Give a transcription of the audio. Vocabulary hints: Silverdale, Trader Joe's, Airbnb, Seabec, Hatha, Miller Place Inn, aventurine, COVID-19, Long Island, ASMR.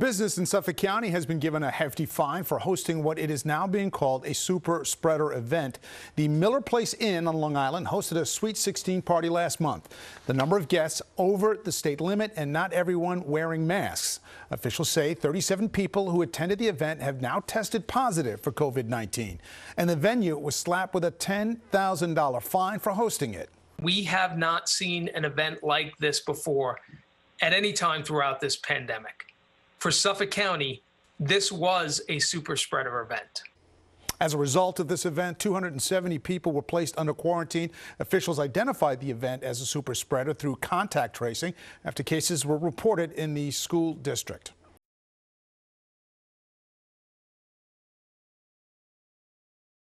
business in Suffolk County has been given a hefty fine for hosting what it is now being called a super spreader event. The Miller Place Inn on Long Island hosted a Sweet 16 party last month. The number of guests over the state limit and not everyone wearing masks. Officials say 37 people who attended the event have now tested positive for COVID-19. And the venue was slapped with a $10,000 fine for hosting it. We have not seen an event like this before at any time throughout this pandemic. For Suffolk County, this was a super spreader event. As a result of this event, 270 people were placed under quarantine. Officials identified the event as a super spreader through contact tracing after cases were reported in the school district.